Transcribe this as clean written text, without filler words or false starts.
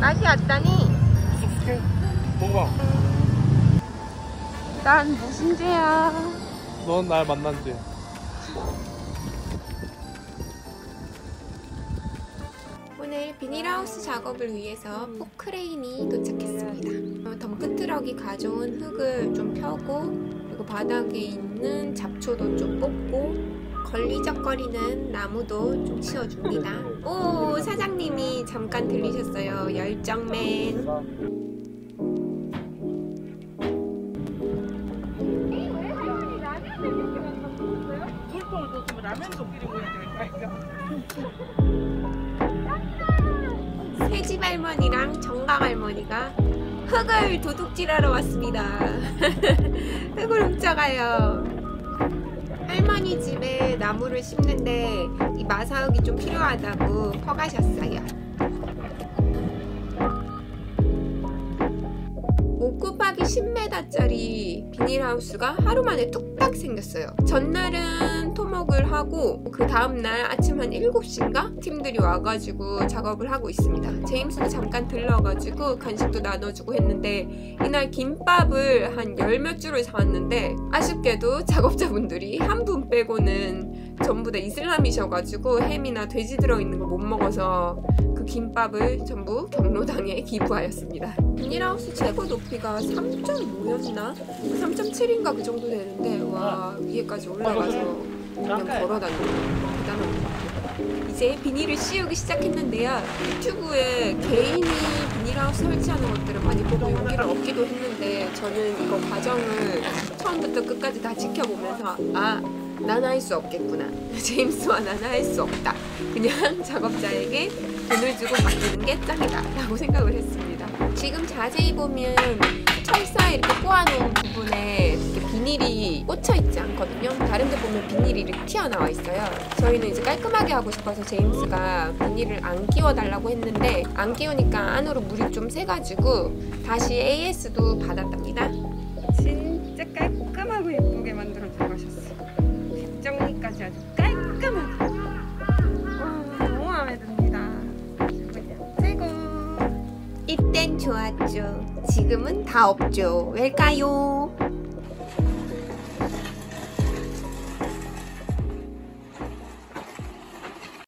맛이 어떠니? 먹어봐. 난 무슨 죄야? 넌 날 만난 죄. 오늘 비닐하우스 작업을 위해서 포크레인이 도착했습니다. 덤프트럭이 가져온 흙을 좀 펴고, 그리고 바닥에 있는 잡초도 좀 뽑고, 걸리적거리는 나무도 좀 치워줍니다. 오, 사장님이 잠깐 들리셨어요. 열정맨. 새집 할머니랑 정강 할머니가 흙을 도둑질하러 왔습니다. 흙을 훔쳐가요. 할머니 집에 나무를 심는데 이 마사흙이 좀 필요하다고 퍼가셨어요. 곱하기 10m짜리 비닐하우스가 하루 만에 뚝딱 생겼어요. 전날은 토목을 하고 그 다음날 아침 한 7시인가? 팀들이 와가지고 작업을 하고 있습니다. 제임스도 잠깐 들러가지고 간식도 나눠주고 했는데, 이날 김밥을 한 10몇 줄을 사왔는데 아쉽게도 작업자분들이 한 분 빼고는 전부 다 이슬람이셔가지고 햄이나 돼지 들어있는 걸 못 먹어서 그 김밥을 전부 경로당에 기부하였습니다. 비닐하우스 최고 높이가 3.5였나? 3.7인가 그 정도 되는데, 와, 위에까지 올라가서 그냥 걸어다니고 대단한 것 같아요. 이제 비닐을 씌우기 시작했는데요. 유튜브에 개인이 비닐하우스 설치하는 것들을 많이 보고 용기를 얻기도 했는데, 저는 이거 과정을 처음부터 끝까지 다 지켜보면서 난 할 수 없겠구나. 제임스와 나는 할 수 없다. 그냥 작업자에게 돈을 주고 만드는 게 짱이다 라고 생각을 했습니다. 지금 자세히 보면 철사에 이렇게 꼬아놓은 부분에 이렇게 비닐이 꽂혀있지 않거든요. 다른 데 보면 비닐이 이렇게 튀어나와 있어요. 저희는 이제 깔끔하게 하고 싶어서 제임스가 비닐을 안 끼워달라고 했는데, 안 끼우니까 안으로 물이 좀 새가지고 다시 AS도 받았답니다. 진짜 깔끔하고 예쁘게 만들어 들어가셨어요. 뒷정리까지 아주 깔끔하게. 너무 마음에 듭니다. 이땐 좋았죠. 지금은 다 없죠. 왜일까요?